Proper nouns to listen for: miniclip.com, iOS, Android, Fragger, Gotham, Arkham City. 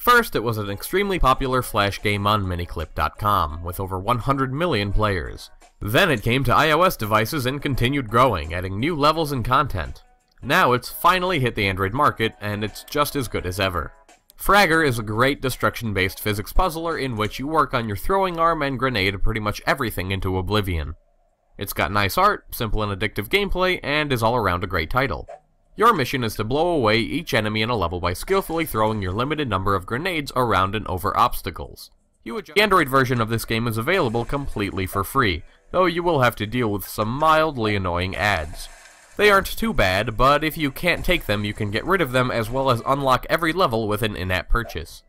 First, it was an extremely popular Flash game on miniclip.com, with over 100 million players. Then it came to iOS devices and continued growing, adding new levels and content. Now it's finally hit the Android market, and it's just as good as ever. Fragger is a great destruction-based physics puzzler in which you work on your throwing arm and grenade pretty much everything into oblivion. It's got nice art, simple and addictive gameplay, and is all around a great title. Your mission is to blow away each enemy in a level by skillfully throwing your limited number of grenades around and over obstacles. The Android version of this game is available completely for free, though you will have to deal with some mildly annoying ads. They aren't too bad, but if you can't take them, you can get rid of them as well as unlock every level with an in-app purchase.